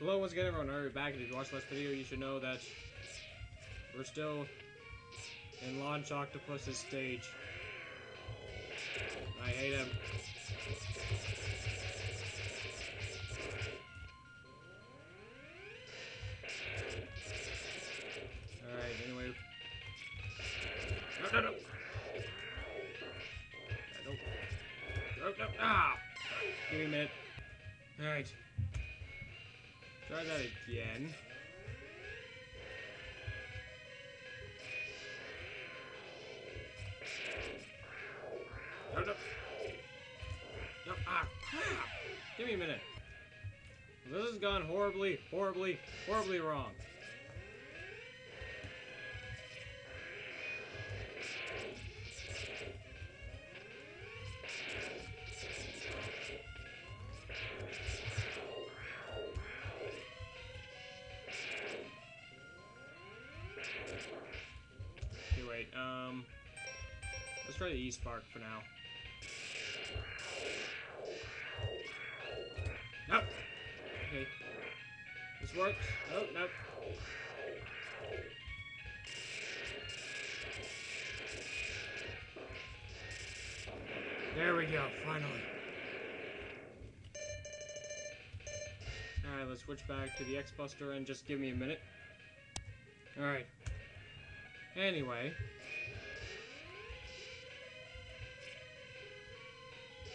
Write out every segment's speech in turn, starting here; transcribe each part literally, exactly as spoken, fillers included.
Hello once again everyone, I'm back, and if you watched the last video you should know that we're still in Launch Octopus's stage. I hate him. Alright, anyway. No, no, no! I don't... No, no, ah! Give me a minute. Alright. Try that again. No, no. No, ah, crap! Give me a minute. This has gone horribly, horribly, horribly wrong. Um, let's try the East Park for now. Nope. Okay. This works. Oh, nope. There we go, finally. Alright, let's switch back to the X Buster and just give me a minute. Alright. Anyway.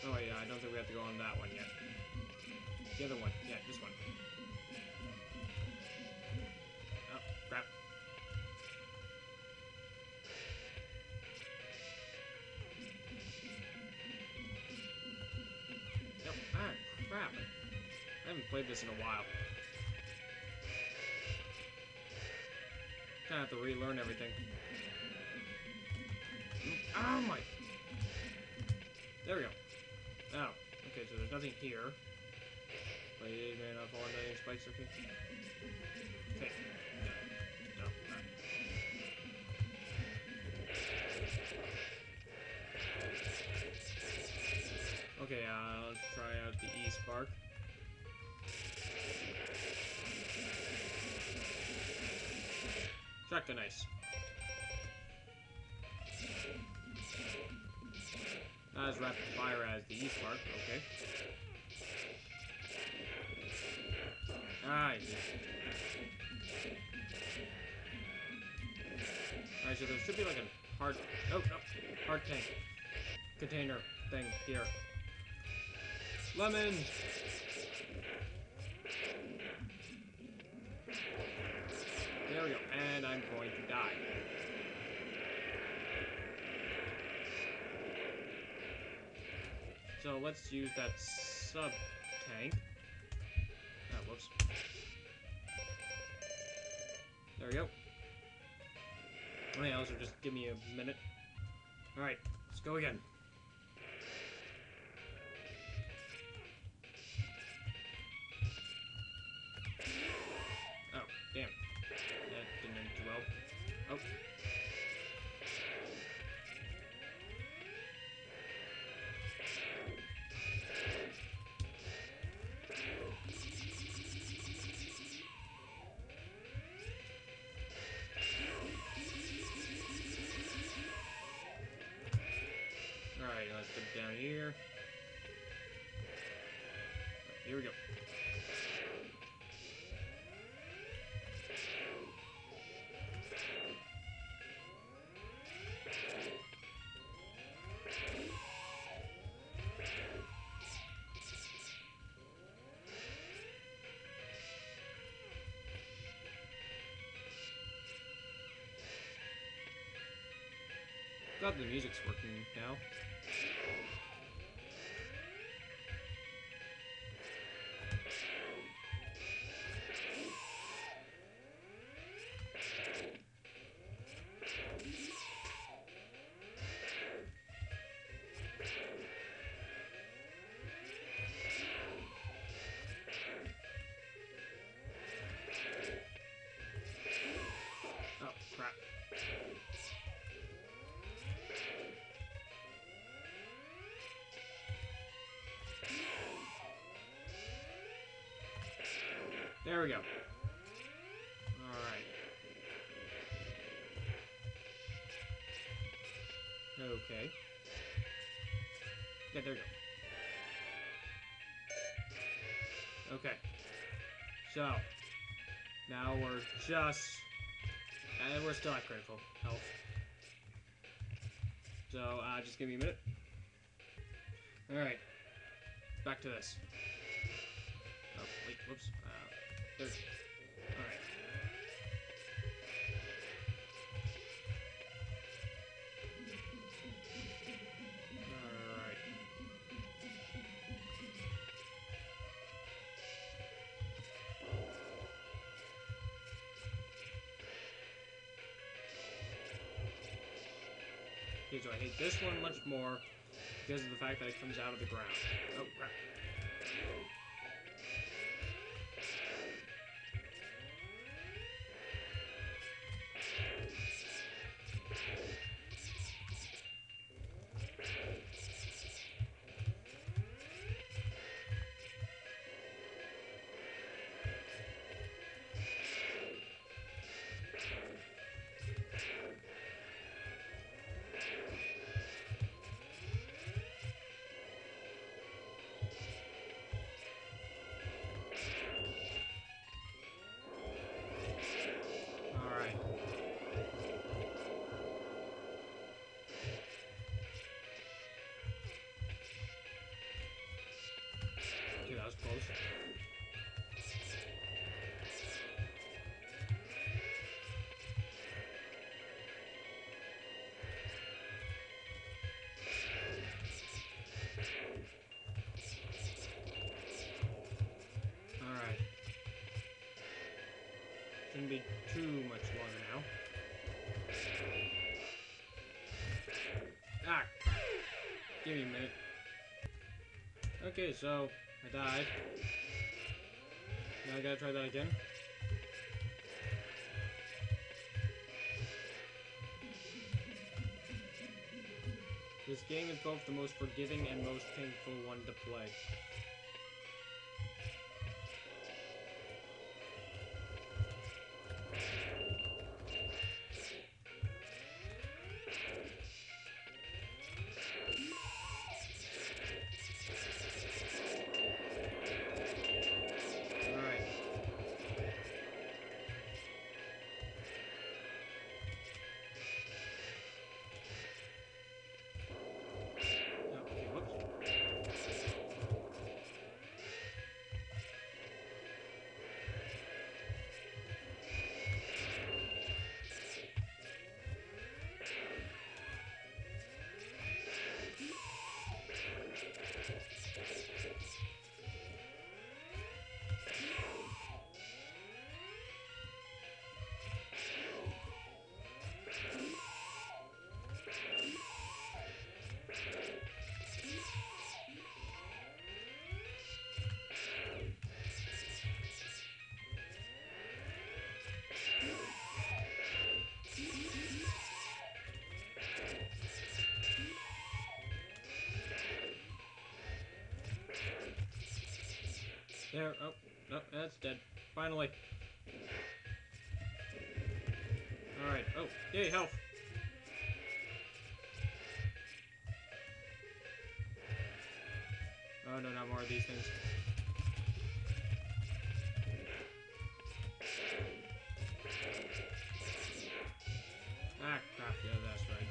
Oh, yeah, I don't think we have to go on that one yet. The other one. Yeah, this one. Oh, crap. No, ah, crap. I haven't played this in a while. Kind of have to relearn everything. Oh, my. There we go. Oh, okay, so there's nothing here. But you may not fall into any spikes, okay? Okay. No. No. No. Okay, uh, let's try out the E-Spark. Shotgun ice. Not as rapid fire as the East Park, okay. Alright. Alright, so there should be like a hard oh no hard tank container thing here. Lemon! There we go, and I'm going to die. So let's use that sub tank. Oh, whoops. There we go. Anything else, or just give me a minute. Alright, let's go again. Oh, damn. That didn't end too well. Oh. Down here. Here we go. Glad the music's working now. we go. Alright. Okay. Yeah, there we go. Okay. So. Now we're just... And we're still at critical health. So, uh, just give me a minute. Alright. Back to this. Oh, wait, whoops. Uh, there's... Alright. Alright. Okay, so I hate this one much more because of the fact that it comes out of the ground. Oh, crap. That was close. Alright. Shouldn't be too much longer now. Ah! Give me a minute. Okay, so... I died. Now I gotta try that again. This game is both the most forgiving and most painful one to play. There, oh, no, that's dead. Finally. Alright, oh, yay, health. Oh no, not more of these things. Ah, crap, yeah, that's right.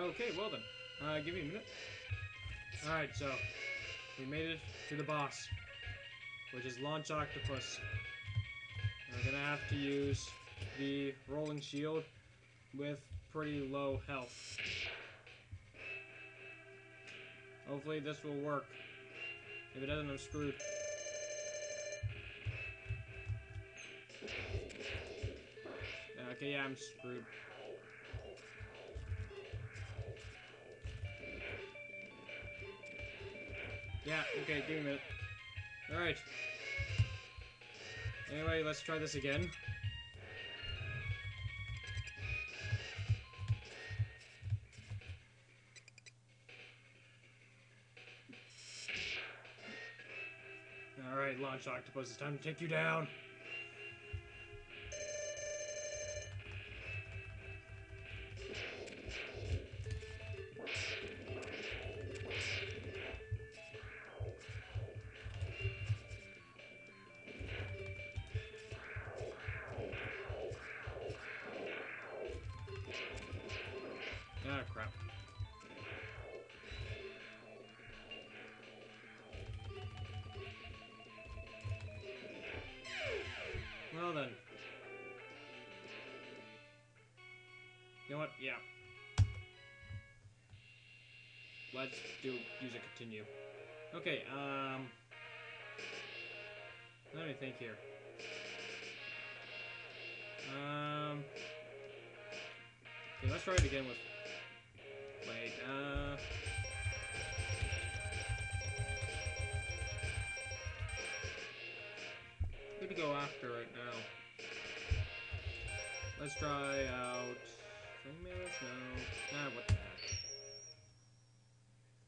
Okay, well then. Uh, give me a minute. Alright, so we made it to the boss, which is Launch Octopus. And we're gonna have to use the Rolling Shield with pretty low health. Hopefully this will work. If it doesn't, I'm screwed. Okay, yeah, I'm screwed. Yeah, okay, give me a minute. Alright. Anyway, let's try this again. right, Launch Octopus, it's time to take you down. Ah, crap. Well then. You know what? Yeah. Let's do use a continue. Okay, um... let me think here. Um... Okay, let's try it again with... Wait, uh... who to go after right now? Let's try out... Flame Mammoth? No. Nah, what the heck.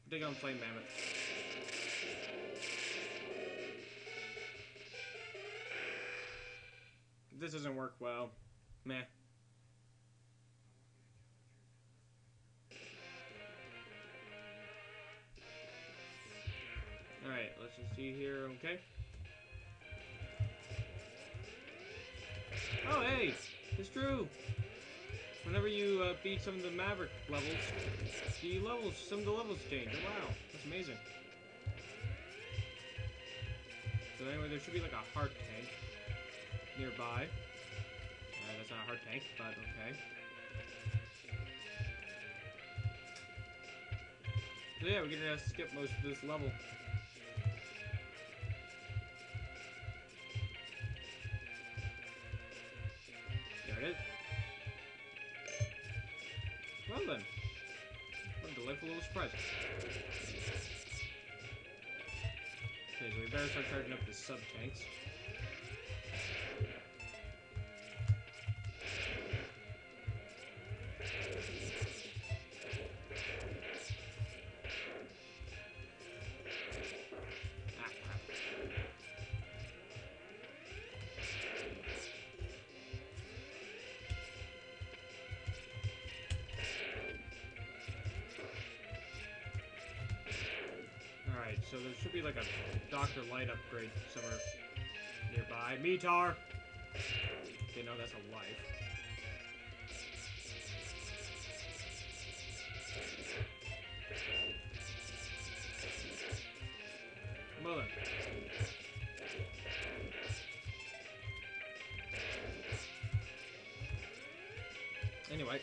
Dig on Flame Mammoth. This doesn't work well. Meh. Alright, let's just see here, okay. Oh, hey! It's true! Whenever you uh, beat some of the Maverick levels, the levels, some of the levels change. Oh, wow, that's amazing. So anyway, there should be like a heart tank nearby. Uh, that's not a heart tank, but okay. So yeah, we're gonna have to skip most of this level. It. Well then, what a delightful little surprise. Okay, so we better start charging up the sub-tanks. So there should be like a Doctor Light upgrade somewhere nearby. Meetar! Okay, no, that's a life. Mother. Anyway.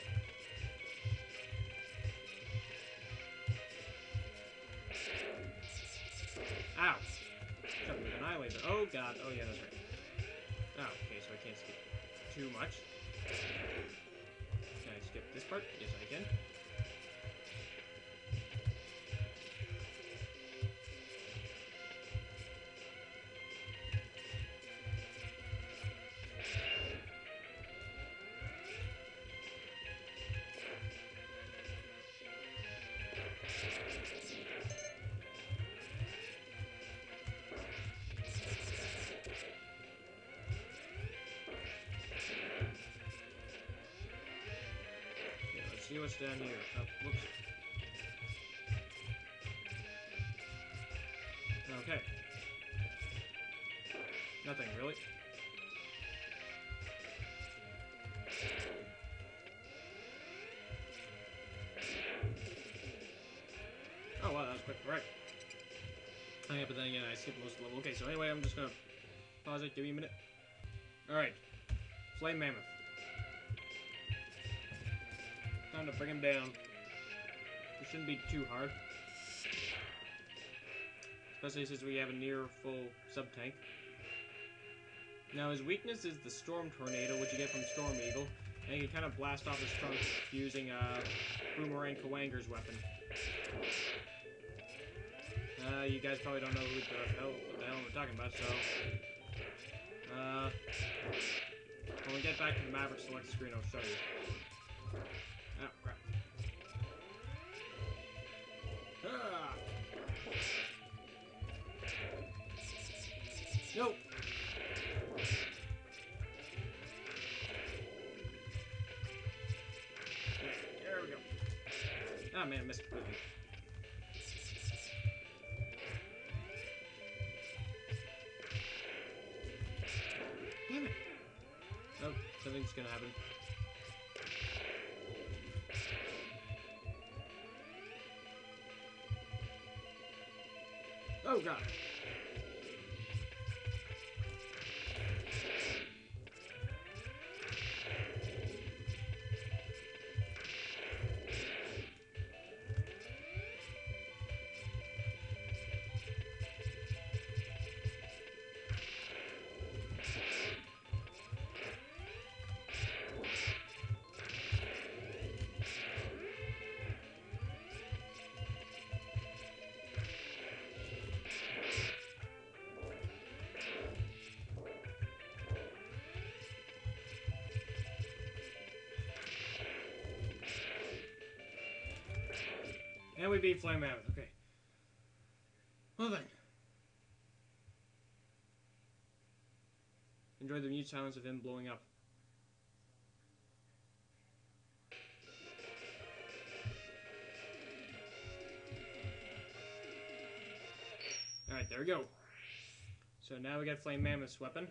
Ow! Shut me annihilator. Oh god. Oh yeah, that's right. Oh, okay, so I can't skip too much. Can I skip this part? Yes, I can. See what's down here. Oh, whoops. Okay. Nothing, really. Oh, wow, that was quick. Right. Hang up, but then again, I skipped most of the level. Okay, so anyway, I'm just gonna pause it. Give me a minute. Alright. Flame Mammoth. Time to bring him down. It shouldn't be too hard. Especially since we have a near full sub-tank. Now his weakness is the Storm Tornado, which you get from Storm Eagle. And you can kind of blast off his trunk using uh, Boomerang Kawanger's weapon. Uh, you guys probably don't know who the hell, what the hell we're talking about, so... Uh, when we get back to the Maverick Select screen, I'll show you. Oh, crap. Ah! Oh man, I missed completely. Damn it. Nope, something's gonna happen. Oh god. And we beat Flame Mammoth, okay. Well then. Enjoy the mute silence of him blowing up. Alright, there we go. So now we got Flame Mammoth's weapon.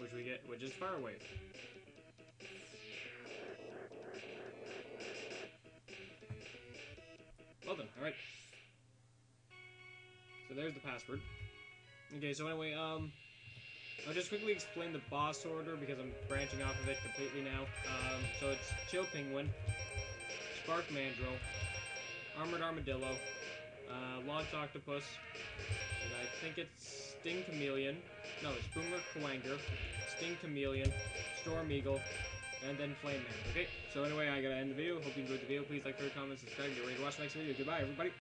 Which we get, which is Fire Wave. Well then, alright. So there's the password. Okay, so anyway, um... I'll just quickly explain the boss order, because I'm branching off of it completely now. Um, so it's Chill Penguin, Spark Mandrill, Armored Armadillo, uh, Launch Octopus, and I think it's Sting Chameleon. No, it's Boomer Clanger, Sting Chameleon, Storm Eagle, and then Flame Man. Okay, so anyway, I gotta end the video. Hope you enjoyed the video. Please like, share, comment, subscribe. Get ready to watch the next video. Goodbye, everybody.